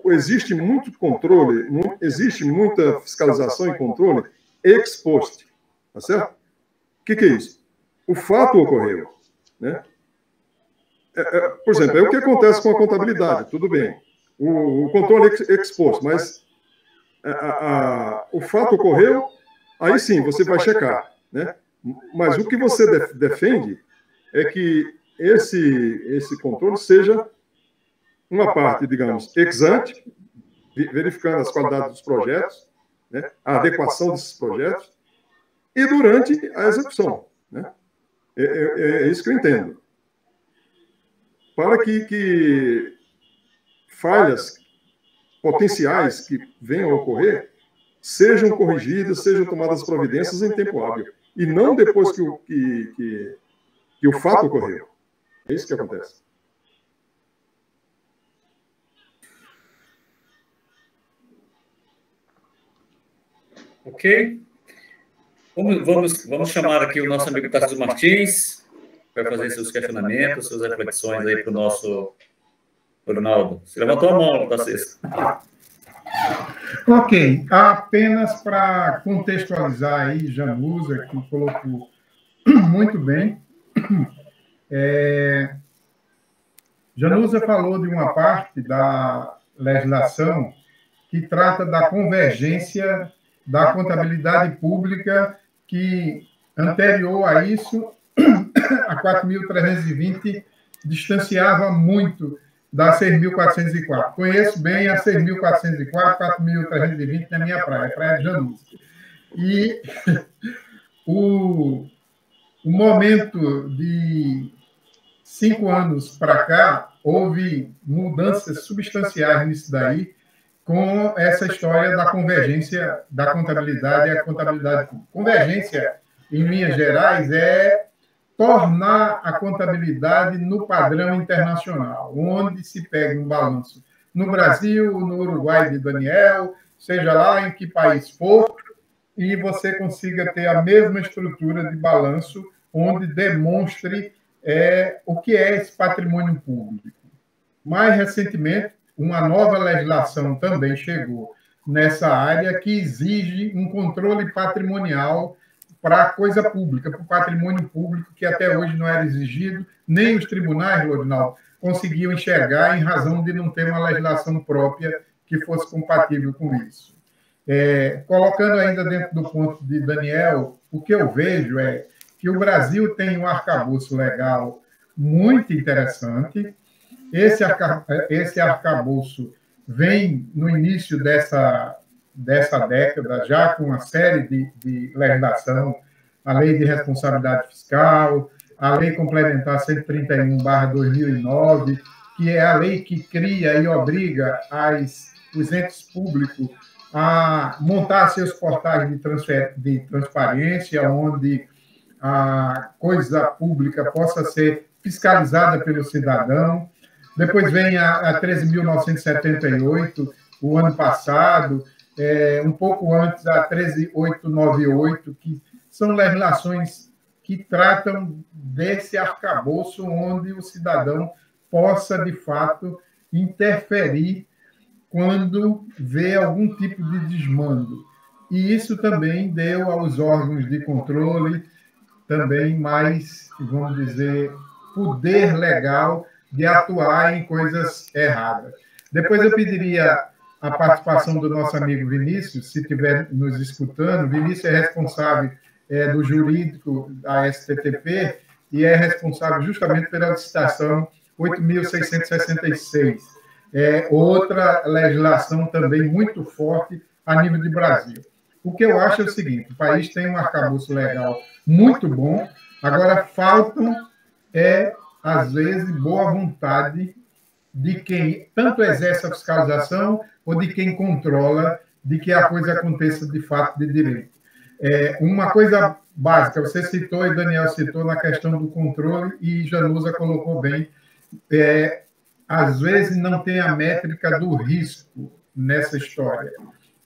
o, existe muito controle, mu, existe muita fiscalização e controle ex post, tá certo? O que, que é isso? O fato ocorreu, né? É, é, por exemplo, é o que acontece com a contabilidade, tudo bem, o, o controle ex, ex post, mas a, a, a, o fato ocorreu, aí sim, você vai checar, né? Mas o que você def, defende é que Esse, esse controle seja uma parte, digamos, ex-ante, verificando as qualidades dos projetos, né, a adequação desses projetos, e durante a execução. Né? É, é, é isso que eu entendo. Para que, que falhas potenciais que venham a ocorrer sejam corrigidas, sejam tomadas providências em tempo hábil, e não depois que o, que, que, que o fato ocorreu. É isso que acontece. Ok. Vamos, vamos, vamos chamar aqui o nosso amigo Tarcísio Martins. vai fazer seus questionamentos, suas reflexões aí para o nosso Ronaldo. Você levantou a mão, Tarcísio. Ok, apenas para contextualizar aí, Janusa, que colocou muito bem. É, Janusa falou de uma parte da legislação que trata da convergência da contabilidade pública, que anterior a isso, a quatro mil trezentos e vinte distanciava muito da seis mil quatrocentos e quatro. Conheço bem a seis mil quatrocentos e quatro, quatro mil trezentos e vinte na minha praia, praia de Janusa. E o, o momento de cinco anos para cá, houve mudanças substanciais nisso daí, com essa história da convergência da contabilidade e a contabilidade pública. Convergência, em linhas gerais, é tornar a contabilidade no padrão internacional, onde se pega um balanço no Brasil, no Uruguai de Daniel, seja lá em que país for, e você consiga ter a mesma estrutura de balanço, onde demonstre é, o que é esse patrimônio público. Mais recentemente, uma nova legislação também chegou nessa área que exige um controle patrimonial para a coisa pública, para o patrimônio público, que até hoje não era exigido, nem os tribunais, Lourinaldo, conseguiam enxergar em razão de não ter uma legislação própria que fosse compatível com isso. É, colocando ainda dentro do ponto de Daniel, o que eu vejo é que o Brasil tem um arcabouço legal muito interessante. Esse, arca, esse arcabouço vem no início dessa, dessa década, já com uma série de, de legislação, a Lei de Responsabilidade Fiscal, a Lei Complementar cento e trinta e um barra dois mil e nove, que é a lei que cria e obriga as, os entes públicos a montar seus portais de, transfer, de transparência, onde a coisa pública possa ser fiscalizada pelo cidadão. Depois vem a, a treze mil novecentos e setenta e oito, o ano passado, é, um pouco antes a treze mil oitocentos e noventa e oito, que são legislações que tratam desse arcabouço onde o cidadão possa, de fato, interferir quando vê algum tipo de desmando. E isso também deu aos órgãos de controle também mais, vamos dizer, poder legal de atuar em coisas erradas. Depois eu pediria a participação do nosso amigo Vinícius, se estiver nos escutando. Vinícius é responsável é, do jurídico da S T T P e é responsável justamente pela licitação oito mil seiscentos e sessenta e seis. É outra legislação também muito forte a nível de Brasil. O que eu acho é o seguinte, o país tem um arcabouço legal muito bom, agora faltam é... às vezes, boa vontade de quem tanto exerce a fiscalização ou de quem controla de que a coisa aconteça de fato de direito. É, uma coisa básica, você citou e Daniel citou na questão do controle e Janusa colocou bem, é, às vezes não tem a métrica do risco nessa história.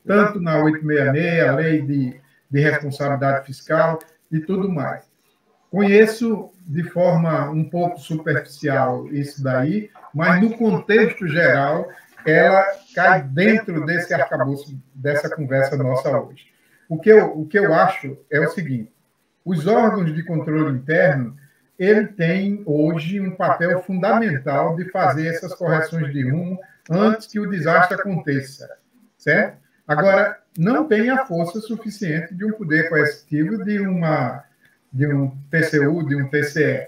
Tanto na oito seis seis, a lei de, de responsabilidade fiscal e tudo mais. Conheço de forma um pouco superficial isso daí, mas no contexto geral, ela cai dentro desse arcabouço, dessa conversa nossa hoje. O que eu, o que eu acho é o seguinte, os órgãos de controle interno, ele tem hoje um papel fundamental de fazer essas correções de rumo antes que o desastre aconteça, certo? Agora, não tem a força suficiente de um poder coercitivo, de uma... de um T C U, de um T C E,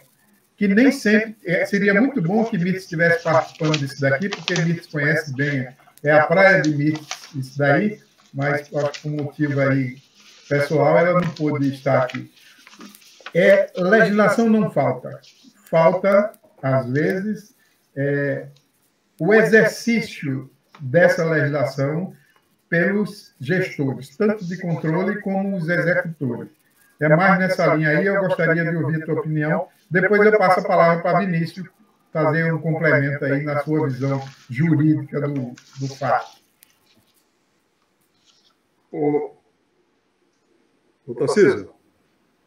que nem sempre... Seria muito bom que Mitz estivesse participando disso daqui, porque Mitz conhece bem, é a praia de Mitz isso daí, mas por um motivo aí pessoal, ela não pôde estar aqui. É, legislação não falta. Falta, às vezes, é, o exercício dessa legislação pelos gestores, tanto de controle como os executores. É mais nessa linha aí, eu gostaria de ouvir a tua opinião. Depois eu passo a palavra para Vinícius fazer um complemento aí na sua visão jurídica do, do fato. Ô, ô Tarcísio,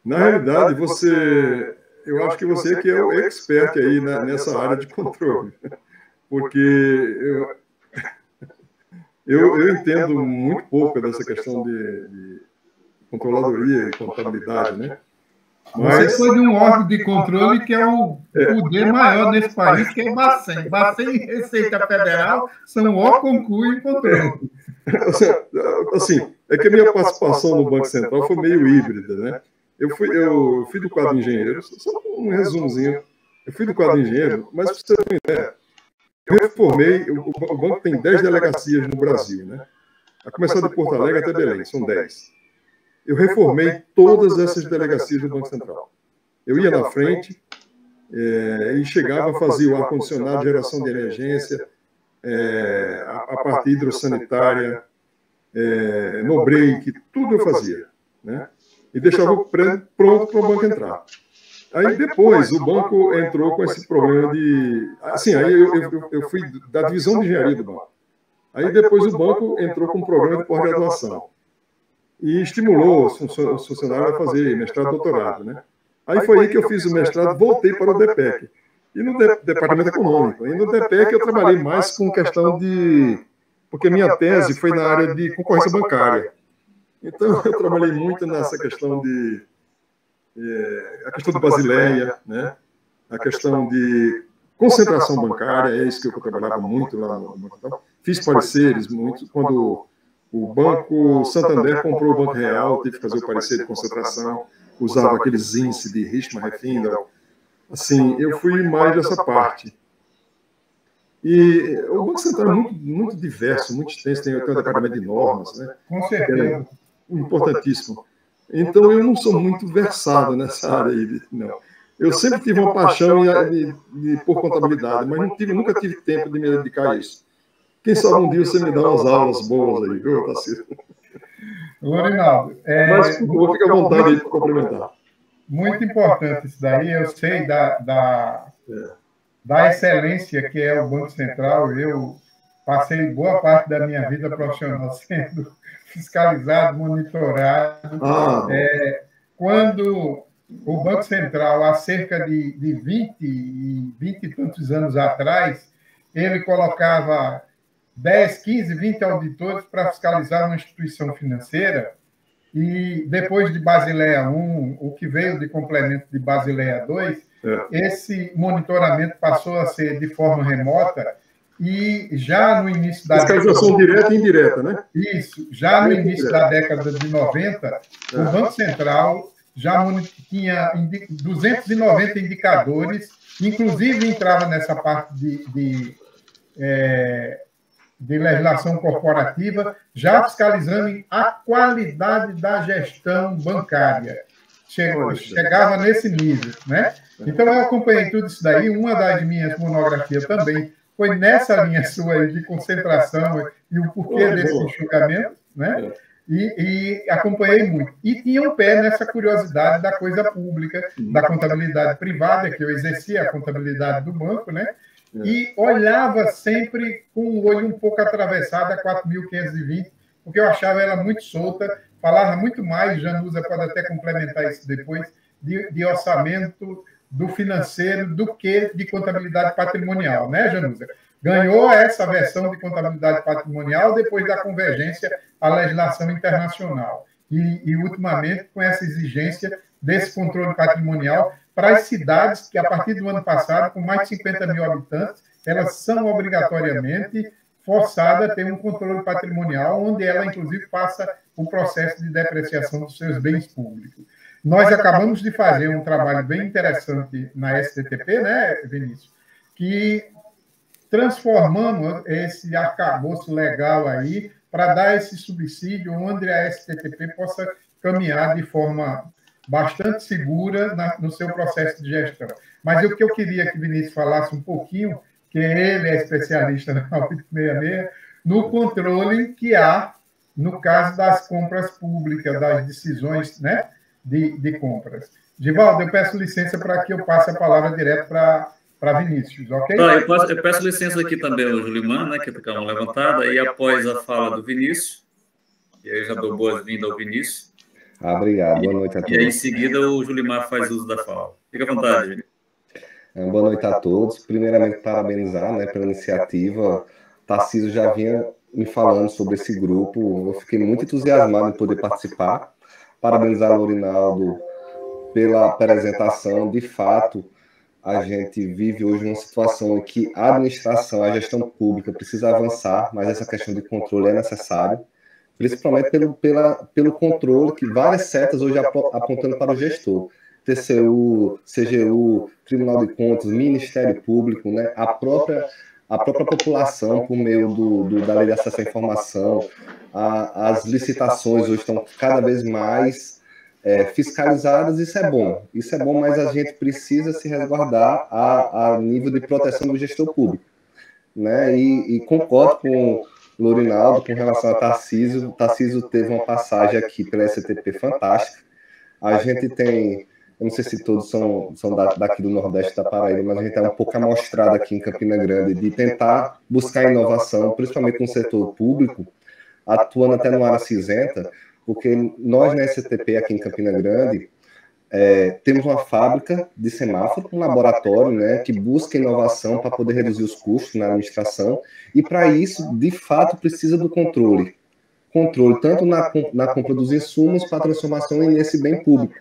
na realidade, você eu acho que você que é o expert aí na, nessa área de controle, porque eu, eu, eu entendo muito pouco dessa questão de, de controladoria e contabilidade, né? Mas você foi de um órgão de controle que é o poder é. maior desse país, que é o Bacen. Bacen e Receita Federal são o concurso e controle. Assim, é que a minha participação no Banco Central foi meio híbrida, né? Eu fui, eu fui do quadro de engenheiro, só um resumozinho. Eu fui do quadro de engenheiro, mas para você ter uma ideia, eu reformei, o, o banco tem dez delegacias no Brasil, né? A começar de Porto Alegre até Belém, são dez. Eu reformei todas essas delegacias do Banco Central. Eu ia na frente é, e chegava a fazer o ar-condicionado, geração de emergência, é, a, a parte hidrossanitária, é, no break, tudo eu fazia, né? E deixava o prédio pronto para o banco entrar. Aí depois o banco entrou com esse problema de... Assim, aí eu, eu, eu fui da divisão de engenharia do banco. Aí depois o banco entrou com um programa de pós-graduação. E estimulou o funcionário a fazer mestrado, doutorado, né? Aí foi aí que eu fiz o mestrado, voltei para o DEPEC. E no de, Departamento Econômico. E no DEPEC eu trabalhei mais com questão de... Porque a minha tese foi na área de concorrência bancária. Então eu trabalhei muito nessa questão de... É, a questão de Basileia, né? A questão de concentração bancária, é isso que eu trabalhava muito lá no banco. Fiz pareceres muito quando... O Banco Santander comprou o Banco Real, teve que fazer o parecer de concentração, usava aqueles índices de Richman-Refindel. Assim, eu fui mais dessa parte. E o Banco Central é muito, muito diverso, muito extenso, tem o departamento de normas, né? Com certeza. É importantíssimo. Então, eu não sou muito versado nessa área aí, não. Eu sempre tive uma paixão de, de, de, por contabilidade, mas não tive, nunca tive tempo de me dedicar a isso. Quem sabe um dia você me dá umas aulas boas aí, viu, Tarcísio? Lourinaldo, é, mas por favor, fica à vontade aí para complementar. Muito importante isso daí, eu sei da, da, é. da excelência que é o Banco Central. Eu passei boa parte da minha vida profissional sendo fiscalizado, monitorado. Ah. É, quando o Banco Central, há cerca de, de vinte e tantos anos atrás, ele colocava dez, quinze, vinte auditores para fiscalizar uma instituição financeira, e depois de Basileia um, o que veio de complemento de Basileia dois, é. esse monitoramento passou a ser de forma remota, e já no início da... Fiscalização década... direta e indireta, né? Isso, já no início da década de noventa, é. o Banco Central já tinha duzentos e noventa indicadores, inclusive entrava nessa parte de... de é... de legislação corporativa, já fiscalizando a qualidade da gestão bancária. Chegou, chegava nesse nível, né? Então, eu acompanhei tudo isso daí. Uma das minhas monografias também foi nessa linha sua de concentração e o porquê desse enxugamento, né? E, e acompanhei muito. E tinha um pé nessa curiosidade da coisa pública, da contabilidade privada, que eu exercia a contabilidade do banco, né? E olhava sempre com o olho um pouco atravessado a quatro mil quinhentos e vinte, porque eu achava ela muito solta, falava muito mais, Janusa pode até complementar isso depois, de, de orçamento do financeiro do que de contabilidade patrimonial, né, Janusa? Ganhou essa versão de contabilidade patrimonial depois da convergência à legislação internacional. E, e ultimamente, com essa exigência desse controle patrimonial, para as cidades que, a partir do ano passado, com mais de cinquenta mil habitantes, elas são obrigatoriamente forçadas a ter um controle patrimonial, onde ela, inclusive, passa o processo de depreciação dos seus bens públicos. Nós acabamos de fazer um trabalho bem interessante na S T T P, né, Vinícius? Que transformamos esse arcabouço legal aí para dar esse subsídio onde a S T T P possa caminhar de forma... bastante segura na, no seu processo de gestão. Mas o que eu queria que o Vinícius falasse um pouquinho, que ele é especialista na oito seis seis, no controle que há no caso das compras públicas, das decisões, né, de, de compras. Givaldo, eu peço licença para que eu passe a palavra direto para para Vinícius, ok? Tá, eu, posso, eu peço licença aqui também ao Julimar, né, que fica uma levantada, e após a fala do Vinícius, e aí já dou boas-vindas ao Vinícius, Abre a boa noite a todos. E aí, em seguida, o Julimar faz uso da fala. Fica à vontade. Boa noite a todos. Primeiramente, parabenizar, né, pela iniciativa. Tarcísio já vinha me falando sobre esse grupo. Eu fiquei muito entusiasmado em poder participar. Parabenizar o Lourinaldo pela apresentação. De fato, a gente vive hoje uma situação em que a administração, a gestão pública precisa avançar, mas essa questão de controle é necessária, principalmente pelo, pela, pelo controle que várias setas hoje ap apontando para o gestor. T C U, C G U, Tribunal de Contas, Ministério Público, né? a, própria, a própria população, por meio do, do, da Lei de Acesso à Informação, a, as licitações hoje estão cada vez mais é, fiscalizadas. Isso é bom, isso é bom, mas a gente precisa se resguardar a, a nível de proteção do gestor público, né? E, e concordo com Lourinaldo, com relação a Tarcísio. Tarcísio teve uma passagem aqui pela S T T P fantástica. A gente tem, eu não sei se todos são, são da, daqui do Nordeste da Paraíba, mas a gente está um pouco amostrado aqui em Campina Grande de tentar buscar inovação, principalmente no setor público, atuando até no área cinzenta, porque nós na S T T P aqui em Campina Grande é, temos uma fábrica de semáforo, um laboratório, né, que busca inovação para poder reduzir os custos na administração, e para isso, de fato, precisa do controle. Controle tanto na, na compra dos insumos para transformação nesse bem público,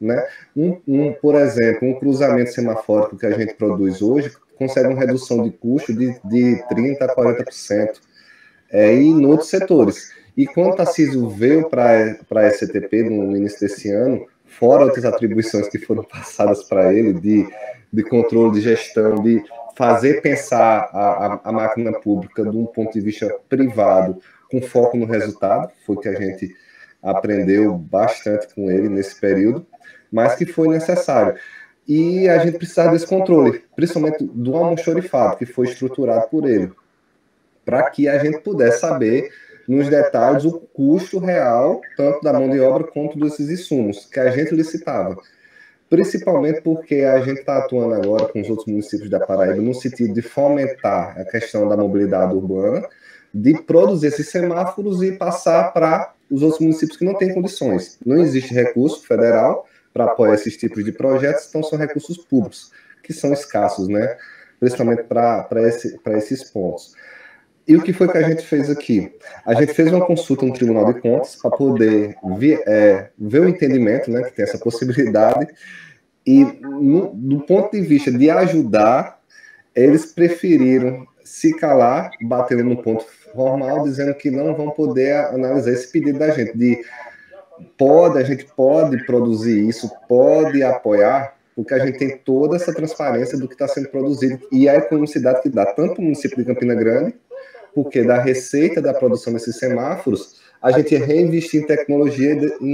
né? Um, um, por exemplo, um cruzamento semafórico que a gente produz hoje consegue uma redução de custo de, de trinta por cento a quarenta por cento é, em outros setores. E quando o Tarcísio veio para a S T T P no início desse ano, fora outras atribuições que foram passadas para ele, de, de controle, de gestão, de fazer pensar a, a, a máquina pública de um ponto de vista privado, com foco no resultado, foi que a gente aprendeu bastante com ele nesse período, mas que foi necessário. E a gente precisava desse controle, principalmente do almoxorifado, que foi estruturado por ele, para que a gente pudesse saber nos detalhes o custo real, tanto da mão de obra quanto desses insumos, que a gente licitava. Principalmente porque a gente está atuando agora com os outros municípios da Paraíba no sentido de fomentar a questão da mobilidade urbana, de produzir esses semáforos e passar para os outros municípios que não têm condições. Não existe recurso federal para apoiar esses tipos de projetos, então são recursos públicos, que são escassos, né? Principalmente para esse, esses pontos. E o que foi que a gente fez aqui? A gente fez uma consulta no Tribunal de Contas para poder ver, é, ver o entendimento, né, que tem essa possibilidade, e no, do ponto de vista de ajudar, eles preferiram se calar, batendo no ponto formal, dizendo que não vão poder analisar esse pedido da gente, de pode, a gente pode produzir isso, pode apoiar, porque a gente tem toda essa transparência do que está sendo produzido e a economicidade que dá tanto o município de Campina Grande, porque da receita da produção desses semáforos, a gente reinvestir em tecnologia e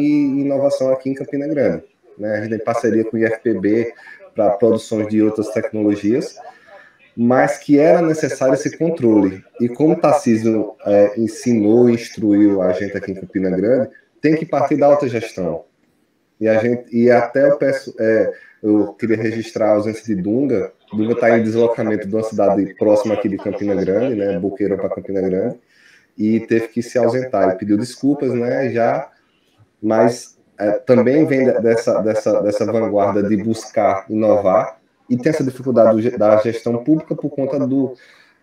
inovação aqui em Campina Grande, né? A gente tem parceria com o I F P B para produções de outras tecnologias, mas que era necessário esse controle. E como o Tarcísio é, ensinou e instruiu a gente aqui em Campina Grande, tem que partir da autogestão. E, a gente, e até eu peço, é, eu queria registrar a ausência de Dunga. Dunga está em deslocamento de uma cidade próxima aqui de Campina Grande, né, Boqueirão para Campina Grande, e teve que se ausentar. Ele pediu desculpas, né, já, mas é, também vem dessa, dessa, dessa vanguarda de buscar inovar, e tem essa dificuldade do, da gestão pública por conta do,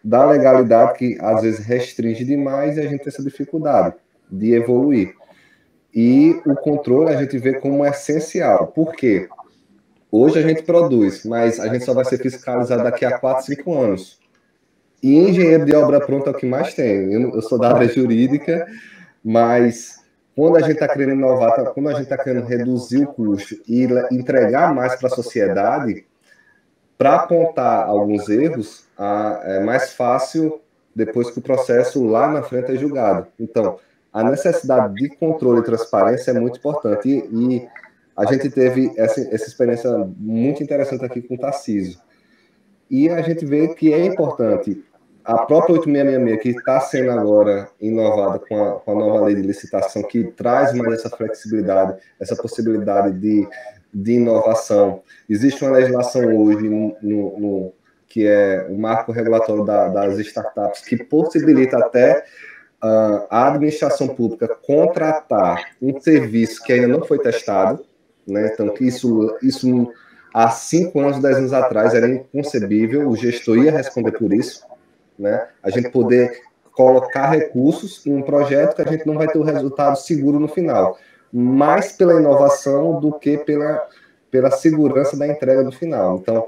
da legalidade que às vezes restringe demais, e a gente tem essa dificuldade de evoluir. E o controle a gente vê como essencial, porque hoje a gente produz, mas a gente só vai ser fiscalizado daqui a quatro, cinco anos. E engenheiro de obra pronta é o que mais tem. Eu, eu sou da área jurídica, mas quando a gente está querendo inovar, quando a gente está querendo reduzir o custo e entregar mais para a sociedade, para apontar alguns erros, é mais fácil depois que o processo lá na frente é julgado. Então, a necessidade de controle e transparência é muito importante, e, e a gente teve essa, essa experiência muito interessante aqui com o Tarcísio. E a gente vê que é importante. A própria oito seis seis seis, que está sendo agora inovada com a, com a nova lei de licitação, que traz mais essa flexibilidade, essa possibilidade de, de inovação. Existe uma legislação hoje no, no, no, que é o marco regulatório da, das startups, que possibilita até a administração pública contratar um serviço que ainda não foi testado, né? Então, que isso, isso há cinco anos, dez anos atrás era inconcebível, o gestor ia responder por isso, né? A gente poder colocar recursos em um projeto que a gente não vai ter o resultado seguro no final, mais pela inovação do que pela, pela segurança da entrega no final. Então,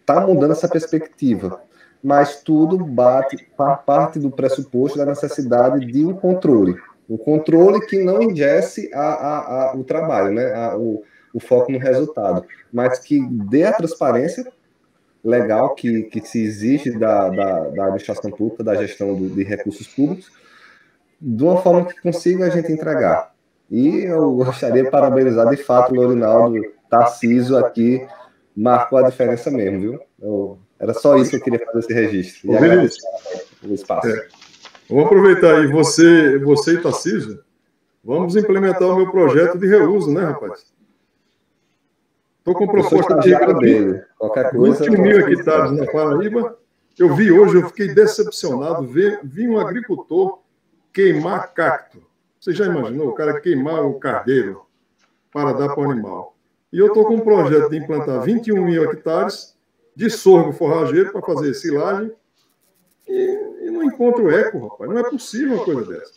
está mudando essa perspectiva, mas tudo bate para parte do pressuposto da necessidade de um controle. Um controle que não engesse a, a, a, o trabalho, né? a, o, o foco no resultado, mas que dê a transparência legal que, que se exige da, da, da administração pública, da gestão do, de recursos públicos, de uma forma que consiga a gente entregar. E eu gostaria de parabenizar, de fato, o Lourinaldo Tarcísio aqui, marcou a diferença mesmo, viu? Eu, era só isso que eu queria fazer, esse registro. E agora, o espaço. É. Vamos aproveitar aí, você, você e Tarcísio, vamos implementar o meu projeto de reuso, né, rapaz? Estou com proposta de vinte mil hectares na Paraíba. Eu vi hoje, eu fiquei decepcionado, ver, vi um agricultor queimar cacto. Você já imaginou o cara queimar o cardeiro para dar para o animal? E eu estou com um projeto de implantar vinte e um mil hectares de sorgo forrageiro para fazer silagem e, e não encontro eco, rapaz. Não é possível uma coisa dessa.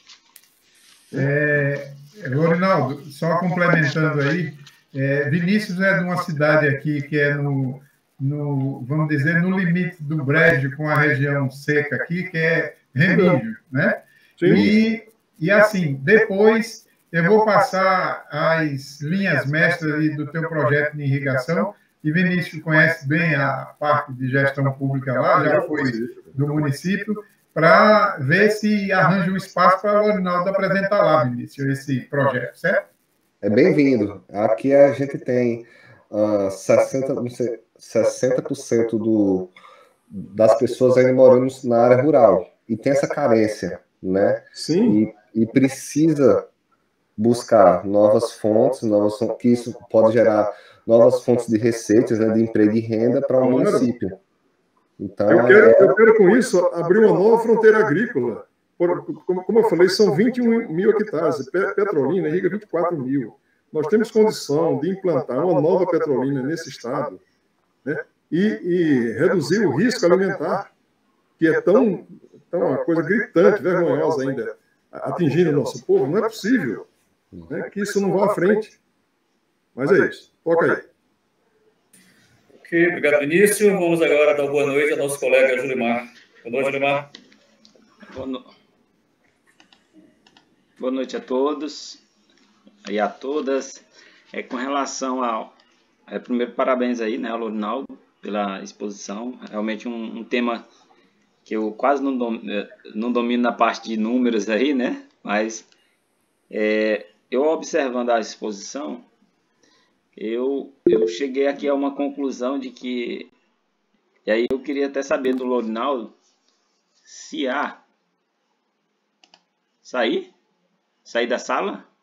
É, Ronaldo, só complementando aí, é, Vinícius é de uma cidade aqui que é no, no, vamos dizer, no limite do Brejo com a região seca aqui, que é Remígio, né? Sim. E, e assim, depois... Eu vou passar as linhas mestras do teu projeto de irrigação, e Vinícius conhece bem a parte de gestão pública lá, já foi do município, para ver se arranja um espaço para o Ronaldo apresentar lá, Vinícius, esse projeto, certo? É bem-vindo. Aqui a gente tem uh, sessenta por cento do, das pessoas ainda morando na área rural, e tem essa carência, né? Sim. E, e precisa... buscar novas fontes, novas, que isso pode gerar novas fontes de receitas, né, de emprego e renda para o município. Então, eu, quero, é... eu quero, com isso, abrir uma nova fronteira agrícola. Por, como, como eu falei, são vinte e um mil hectares. Petrolina irriga vinte e quatro mil. Nós temos condição de implantar uma nova petrolina nesse estado, né, e, e reduzir o risco alimentar, que é tão, tão uma coisa gritante, vergonhosa ainda, atingindo o nosso povo. Não é possível. É que isso não vá à frente. Mas é isso. Toca aí. Ok, obrigado, Vinícius. Vamos agora dar boa noite ao nosso colega Julimar. Boa noite, Julimar. Boa, no... boa noite a todos e a todas. É, com relação ao... É, primeiro, parabéns aí, né, ao Ronaldo, pela exposição. Realmente um, um tema que eu quase não domino, não domino na parte de números aí, né? Mas... É, eu observando a exposição, eu, eu cheguei aqui a uma conclusão de que... E aí eu queria até saber do Lourinaldo se há... Sair? Sair da sala?